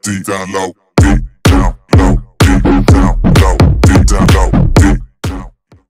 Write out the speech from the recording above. Deep Down Low.